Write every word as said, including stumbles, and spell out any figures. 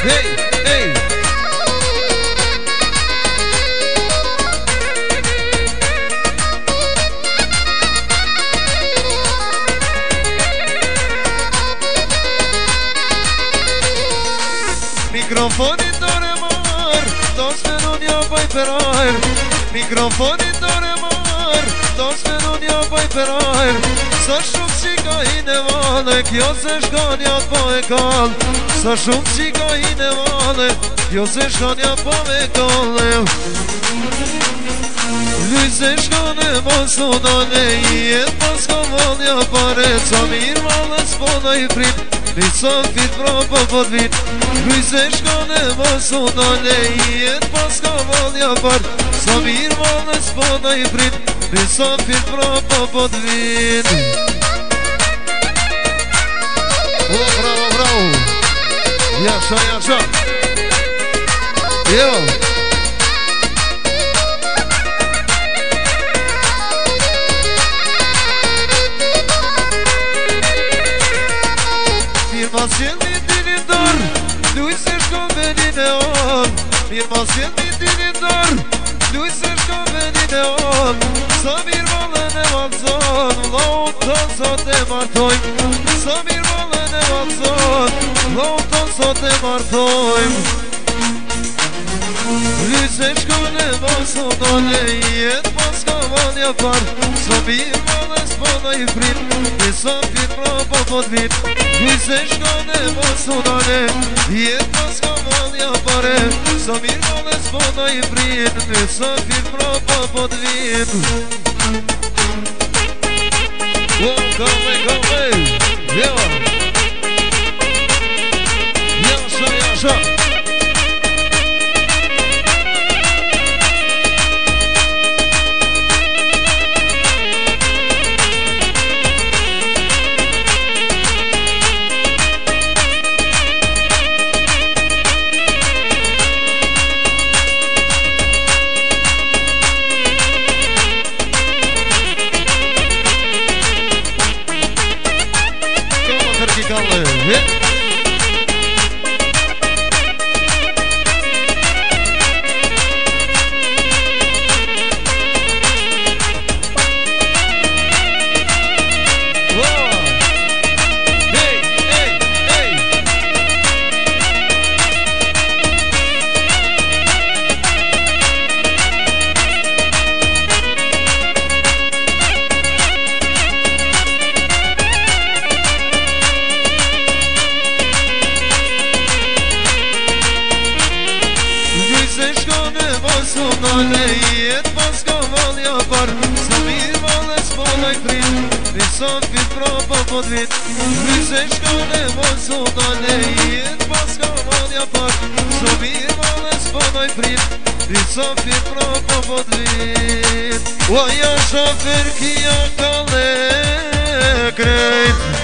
Microfonii tore mor, toți pe nu ne-o voi pe roi. Microfonii tore mor, toți pe nu ne-o voi pe roi. Să șup și ca inevane, eu se-și gănea pe cal. Să șup și ca inevane, eu se-și gănea pe cal. Lui se-și găne măsunane, e pascovania pareța, mirma la spună-i prin. Nisam fit prapa pod vit, lui se shkone masonale, jet paska valja par, Samir males pona i prit, nisam fit prapa pod vit. O, bravo, bravo, jasha, jasha, jo. Mirë ma sjellni ty një dorë, luj se shko me një neon. Mirë ma sjellni ty një dorë, luj se shko me një neon. Sa mirë valen e valzon, vlohën ton sot e martojmë. Sa mirë valen e valzon, vlohën ton sot e martojmë. Luj se shko në valsonale, jetë pas ka valja parë. Sa mirë valen s'pona i frimë, nisa fit prapa pot vitë. Lui se shkone masonane, jet paska valja pare, sa mirë males pona i prin, nësa fit prapa pot vin. Go, go, go, go, jo. Jasha, jasha. Sonale, jet paska valja par, Samir males pona i prin, nisam fit prapa pod vit. Lui se shkone mos sonale, jet paska valja par, Samir males pona i prin, nisam fit prapa pod vit. Oja shafer kia kale krejt.